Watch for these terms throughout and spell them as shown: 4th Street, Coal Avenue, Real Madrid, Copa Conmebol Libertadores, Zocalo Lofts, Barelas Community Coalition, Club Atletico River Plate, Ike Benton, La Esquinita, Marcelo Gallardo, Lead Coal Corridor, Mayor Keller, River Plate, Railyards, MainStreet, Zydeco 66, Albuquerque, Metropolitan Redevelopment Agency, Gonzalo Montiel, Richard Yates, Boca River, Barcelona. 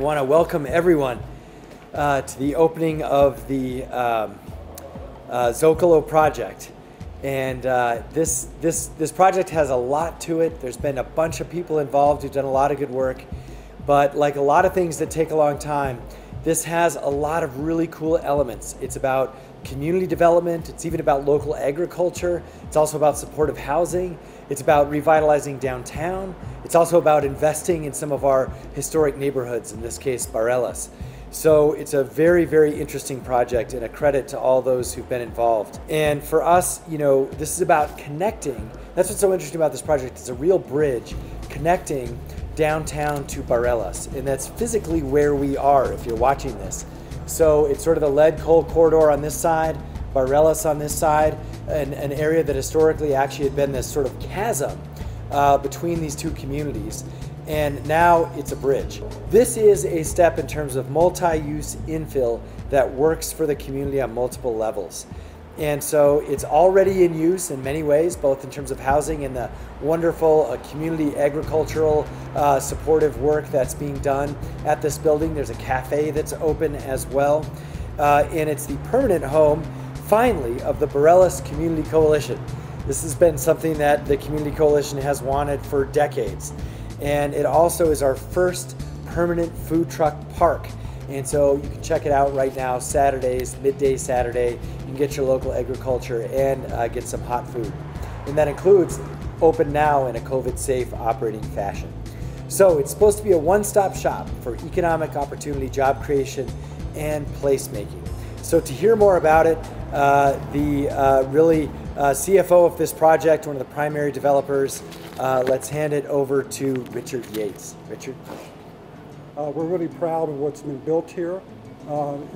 I want to welcome everyone to the opening of the Zocalo project. And this project has a lot to it. There's been a bunch of people involved who've done a lot of good work. But like a lot of things that take a long time, this has a lot of really cool elements. It's about community development. It's even about local agriculture. It's also about supportive housing. It's about revitalizing downtown. It's also about investing in some of our historic neighborhoods, in this case, Barelas. So it's a very, very interesting project and a credit to all those who've been involved. And for us, you know, this is about connecting. That's what's so interesting about this project. It's a real bridge connecting downtown to Barelas, and that's physically where we are if you're watching this. So it's sort of the Lead Coal Corridor on this side, Barelas on this side, and an area that historically actually had been this sort of chasm between these two communities, and now it's a bridge. This is a step in terms of multi-use infill that works for the community on multiple levels. And so it's already in use in many ways, both in terms of housing and the wonderful community agricultural supportive work that's being done at this building. There's a cafe that's open as well. And it's the permanent home, finally, of the Barelas Community Coalition. This has been something that the Community Coalition has wanted for decades. And it also is our first permanent food truck park. And so you can check it out right now, Saturdays, midday Saturday. You can get your local agriculture and get some hot food. And that includes open now in a COVID-safe operating fashion. So it's supposed to be a one-stop shop for economic opportunity, job creation, and placemaking. So to hear more about it, the CFO of this project, one of the primary developers, let's hand it over to Richard Yates. Richard? We're really proud of what's been built here.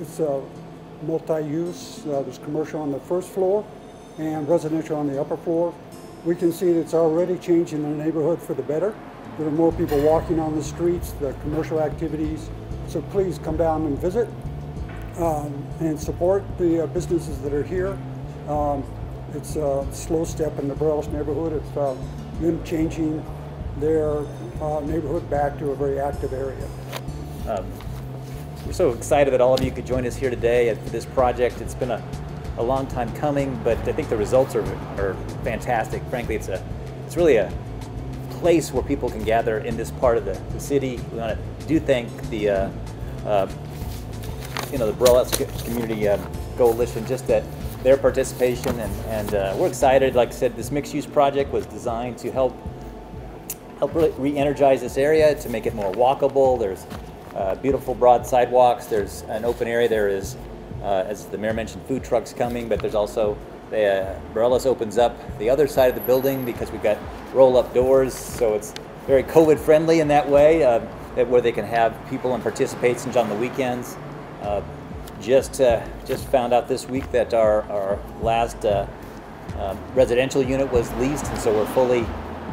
It's a multi-use. There's commercial on the first floor and residential on the upper floor. We can see that it's already changing the neighborhood for the better. There are more people walking on the streets, the commercial activities. So please come down and visit and support the businesses that are here. It's a slow step in the Barelas neighborhood. It's them changing their neighborhood back to a very active area. We're so excited that all of you could join us here today at this project. It's been a long time coming, but I think the results are fantastic. Frankly, it's really a place where people can gather in this part of the city. We want to thank the the Barelas Community Coalition, just that their participation, and we're excited. Like I said, this mixed-use project was designed to help really re-energize this area, to make it more walkable. There's beautiful broad sidewalks. There's an open area. There is, as the mayor mentioned, food trucks coming, but there's also Barelas opens up the other side of the building because we've got roll-up doors, so it's very COVID-friendly in that way, where they can have people and participations on the weekends. Just found out this week that our last residential unit was leased, and so we're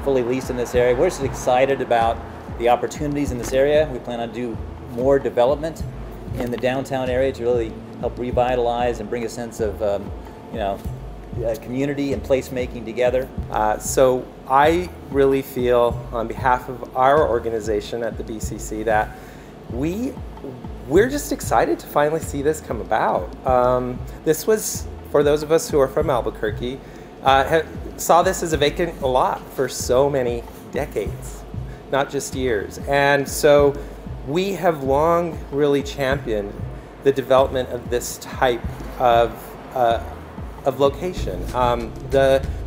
fully leased in this area. We're just excited about the opportunities in this area. We plan on do more development in the downtown area to really help revitalize and bring a sense of community and placemaking together. So I really feel, on behalf of our organization at the BCC, that we're just excited to finally see this come about. This was, for those of us who are from Albuquerque, saw this as a vacant lot for so many decades, not just years. And so we have long really championed the development of this type of location.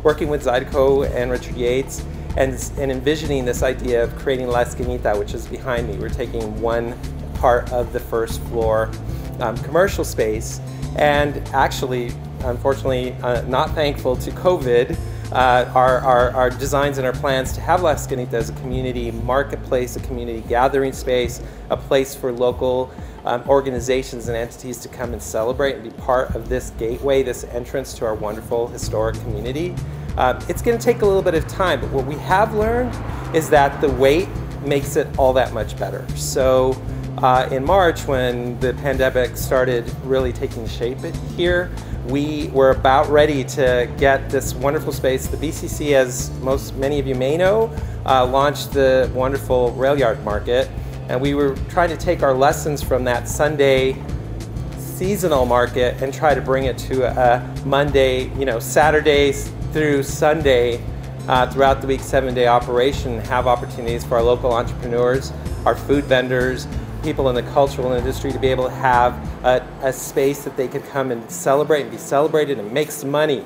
Working with Zydeco and Richard Yates and envisioning this idea of creating La Esquinita, which is behind me. We're taking one part of the first floor commercial space, and actually, unfortunately, not thankful to COVID, our designs and our plans to have La Esquinita as a community marketplace, a community gathering space, a place for local organizations and entities to come and celebrate and be part of this gateway, this entrance to our wonderful historic community. It's going to take a little bit of time, but what we have learned is that the wait makes it all that much better. So in March, when the pandemic started really taking shape here, we were about ready to get this wonderful space. The BCC, as many of you may know, launched the wonderful rail yard market And we were trying to take our lessons from that Sunday seasonal market and try to bring it to a Monday, Saturdays through Sunday, throughout the week, 7-day operation, have opportunities for our local entrepreneurs, our food vendors, people in the cultural industry to be able to have a space that they could come and celebrate and be celebrated and make some money.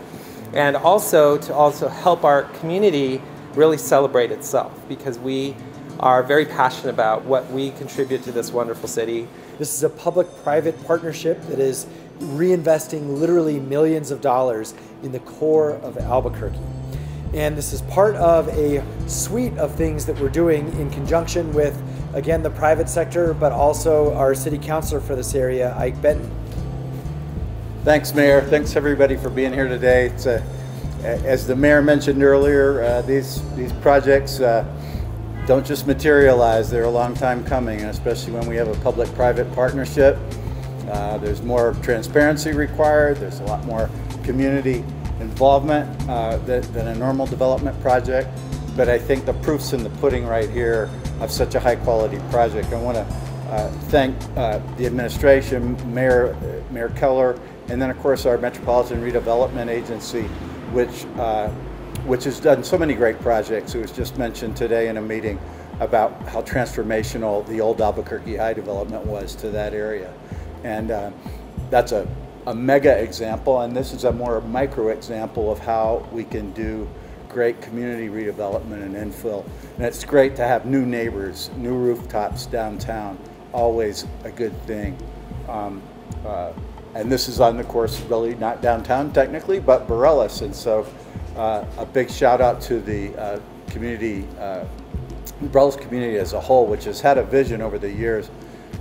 And also to help our community really celebrate itself, because we are very passionate about what we contribute to this wonderful city. This is a public-private partnership that is reinvesting literally millions of dollars in the core of Albuquerque. And this is part of a suite of things that we're doing in conjunction with, again, the private sector, but also our city councilor for this area, Ike Benton. Thanks, Mayor. Thanks, everybody, for being here today. It's as the Mayor mentioned earlier, these projects don't just materialize. They're a long time coming, and especially when we have a public-private partnership. There's more transparency required. There's a lot more community involvement than a normal development project, but I think the proof's in the pudding right here of such a high quality project. I want to thank the administration, Mayor Keller, and then of course our Metropolitan Redevelopment Agency, which has done so many great projects. It was just mentioned today in a meeting about how transformational the old Albuquerque High development was to that area, and that's a mega example, and this is a more micro example of how we can do great community redevelopment and infill. And it's great to have new neighbors, new rooftops downtown, always a good thing. And this is on the course, really not downtown technically, but Barelas. And so a big shout out to the Barelas community as a whole, which has had a vision over the years.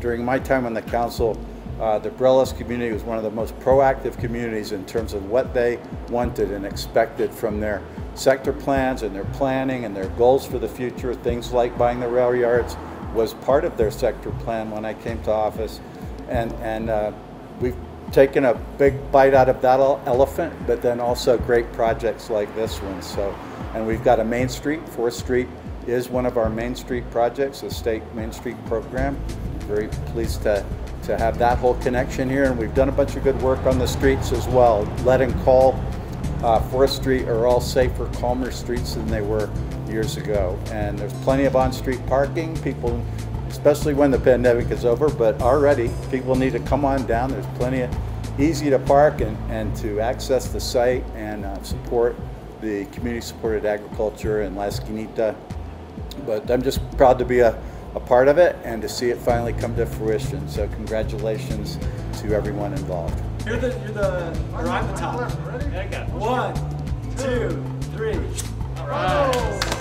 During my time on the council, the Barelas community was one of the most proactive communities in terms of what they wanted and expected from their sector plans and their planning and their goals for the future. Things like buying the rail yards was part of their sector plan when I came to office. And we've taken a big bite out of that elephant, but then also great projects like this one. So, and we've got a MainStreet. 4th Street is one of our MainStreet projects, the state MainStreet program. Very pleased to have that whole connection here, and we've done a bunch of good work on the streets as well. Lead and Coal, 4th Street are all safer, calmer streets than they were years ago, and there's plenty of on-street parking. People, especially when the pandemic is over, but already people need to come on down. There's plenty of easy to park and to access the site and support the community-supported agriculture in La Esquinita. But I'm just proud to be a part of it and to see it finally come to fruition. So congratulations to everyone involved. You're on the top. One, two, three. All right.